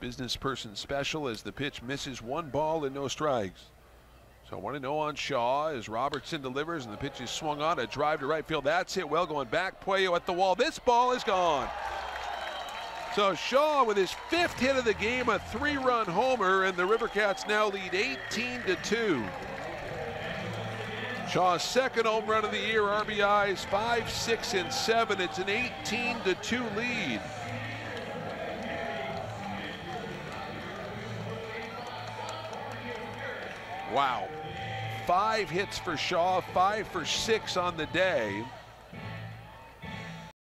business person special as the pitch misses, 1 ball and no strikes. So 1-0 on Shaw as Robertson delivers, and the pitch is swung on, a drive to right field. That's hit well, going back. Pueyo at the wall. This ball is gone. So Shaw with his 5th hit of the game, a 3-run homer, and the River Cats now lead 18-2. Shaw's 2nd home run of the year, RBIs 5, 6, and 7. It's an 18-2 lead. Wow. 5 hits for Shaw, 5 for 6 on the day.